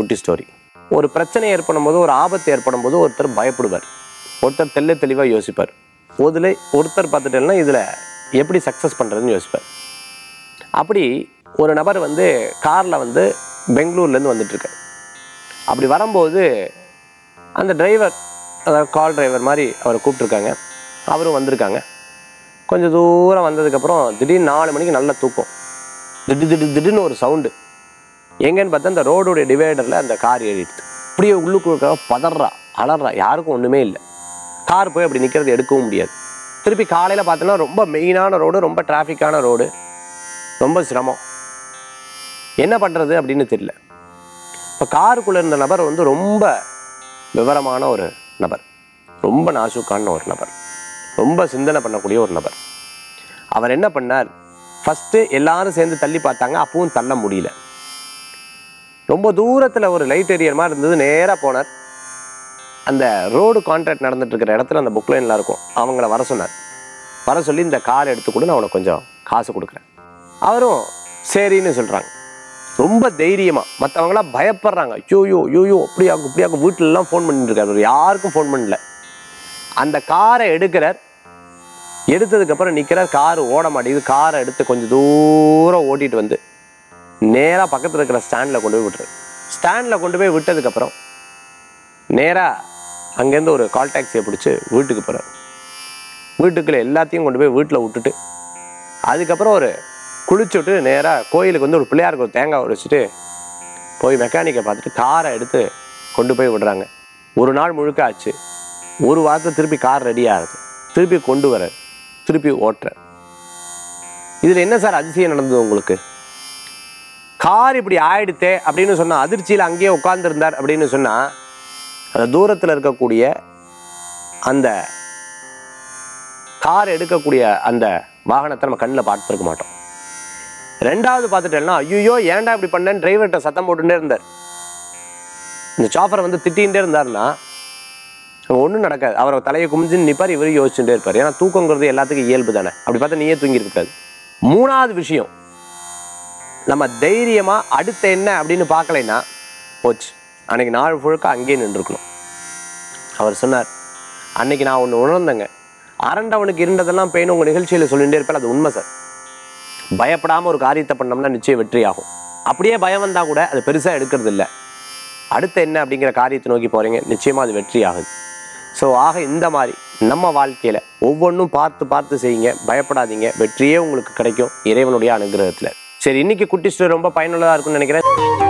குட்டி ஸ்டோரி. ஒரு பிரச்சனை ஏற்படும் போது, ஒரு ஆபத்து ஏற்படும் போது ஒருத்தர் பயப்படுவார், ஒருத்தர் தெல்ல தெளிவாக யோசிப்பார். அதில் ஒருத்தர் பார்த்துட்டேன்னா இதில் எப்படி சக்ஸஸ் பண்ணுறதுன்னு யோசிப்பார். அப்படி ஒரு நபர் வந்து காரில் வந்து பெங்களூர்லேருந்து வந்துட்டுருக்கார். அப்படி வரும்போது அந்த டிரைவர், அதாவது கார் டிரைவர் மாதிரி அவரை கூப்பிட்ருக்காங்க, அவரும் வந்திருக்காங்க. கொஞ்சம் தூரம் வந்ததுக்கப்புறம் திடீர்னு 4 மணிக்கு நல்லா தூக்கம், திடீர்னு ஒரு சவுண்டு. எங்கேன்னு பார்த்தா அந்த ரோடுடைய டிவைடரில் அந்த கார் ஏறிடுது. இப்படியே உள்ளுக்குள்ளுக்காக பதறா, அலறா, யாருக்கும் ஒன்றுமே இல்லை. கார் போய் அப்படி நிற்கிறது, எடுக்கவும் முடியாது. திருப்பி காலையில் பார்த்தோன்னா ரொம்ப மெயினான ரோடு, ரொம்ப டிராஃபிக்கான ரோடு, ரொம்ப சிரமம், என்ன பண்ணுறது அப்படின்னு தெரியல. இப்போ காருக்குள்ளே இருந்த நபர் வந்து ரொம்ப விவரமான ஒரு நபர், ரொம்ப நாசூக்கான ஒரு நபர், ரொம்ப சிந்தனை பண்ணக்கூடிய ஒரு நபர். அவர் என்ன பண்ணார், ஃபஸ்ட்டு எல்லாரும் சேர்ந்து தள்ளி பார்த்தாங்க, அப்பவும் தள்ள முடியல. ரொம்ப தூரத்தில் ஒரு லைட் ஏரியர் மாதிரி இருந்தது, நேராக போனார். அந்த ரோடு கான்ட்ராக்ட் நடந்துட்டுருக்கிற இடத்துல அந்த புக் லைன்லாம் இருக்கும், அவங்கள வர சொன்னார். வர சொல்லி இந்த கார் எடுத்துக்கூட நான் அவனுக்கு கொஞ்சம் காசு கொடுக்குறேன். அவரும் சரின்னு சொல்கிறாங்க. ரொம்ப தைரியமாக, மற்றவங்களாம் பயப்படுறாங்க, யோ அப்படியாகும் இப்படியாகும். வீட்டிலலாம் ஃபோன் பண்ணிட்டுருக்காரு, ஒரு யாருக்கும் ஃபோன் பண்ணல. அந்த காரை எடுக்கிறார், எடுத்ததுக்கப்புறம் நிற்கிறார், கார் ஓட மாட்டேங்குது. காரை எடுத்து கொஞ்சம் தூரம் ஓட்டிகிட்டு வந்து நேராக பக்கத்தில் இருக்கிற ஸ்டாண்டில் கொண்டு போய் விட்டுறாரு. ஸ்டாண்டில் கொண்டு போய் விட்டதுக்கப்புறம் நேராக அங்கேருந்து ஒரு கால் டாக்ஸியை பிடிச்சி வீட்டுக்கு போகிறார். வீட்டுக்குள்ளே எல்லாத்தையும் கொண்டு போய் வீட்டில் விட்டுட்டு, அதுக்கப்புறம் ஒரு குளிச்சு விட்டு நேராக கோயிலுக்கு வந்து ஒரு பிள்ளையாருக்கு ஒரு தேங்காய் உடைச்சிட்டு போய் மெக்கானிக்கை பார்த்துட்டு காரை எடுத்து கொண்டு போய் விடுறாங்க. ஒரு நாள் முழுக்க ஆச்சு, ஒரு வாரத்தில் திருப்பி கார் ரெடி ஆகுது, திருப்பி கொண்டு வர, திருப்பி ஓட்டுற. இதில் என்ன சார் அதிசயம் நடந்தது உங்களுக்கு? கார் இப்படி ஆயிடுத்தே அப்படின்னு சொன்னால், அதிர்ச்சியில் அங்கேயே உட்காந்துருந்தார் அப்படின்னு சொன்னால், அந்த தூரத்தில் இருக்கக்கூடிய அந்த கார் எடுக்கக்கூடிய அந்த வாகனத்தை நம்ம கண்ணில் பார்த்துருக்க மாட்டோம். ரெண்டாவது பார்த்துட்டேன்னா, ஐயோ ஏன்டா இப்படி பண்ணேன்னு டிரைவர்கிட்ட சத்தம் போட்டுகிட்டே இருந்தார். இந்த சாஃபரை வந்து திட்டிகிட்டே இருந்தாருன்னா அங்கே ஒன்றும் நடக்காது. அவரை தலையை குமிஞ்சுன்னு நிற்பார், இவரையும் யோசிச்சுட்டே இருப்பார். ஏன்னா தூக்கங்கிறது எல்லாத்துக்கும் இயல்பு தானே. அப்படி பார்த்தா நீயே தூங்கியிருக்காது. மூணாவது விஷயம், நம்ம தைரியமாக அடுத்த என்ன அப்படின்னு பார்க்கலைன்னா போச்சு, அன்றைக்கி நாள் முழுக்க அங்கேயே நின்றுருக்கணும். அவர் சொன்னார், அன்றைக்கி நான் ஒன்று உணர்ந்தேங்க, அரண்டவனுக்கு இருந்ததெல்லாம் பேன்னு உங்கள் நிகழ்ச்சியில் சொல்லிகிட்டே இருப்பேன், அது உண்மை சார். பயப்படாமல் ஒரு காரியத்தை பண்ணோம்னா நிச்சயம் வெற்றி ஆகும். அப்படியே பயம் வந்தால் கூட அது பெருசாக எடுக்கிறது இல்லை. அடுத்த என்ன அப்படிங்கிற காரியத்தை நோக்கி போகிறீங்க, நிச்சயமாக அது வெற்றி ஆகுது. ஸோ ஆக இந்த மாதிரி நம்ம வாழ்க்கையில் ஒவ்வொன்றும் பார்த்து பார்த்து செய்யுங்க, பயப்படாதீங்க, வெற்றியே உங்களுக்கு கிடைக்கும் இறைவனுடைய அனுகிரகத்தில். சரி, இன்றைக்கி குட்டி ஸ்டோரி ரொம்ப பயனுள்ளதாக இருக்கும்னு நினைக்கிறேன்.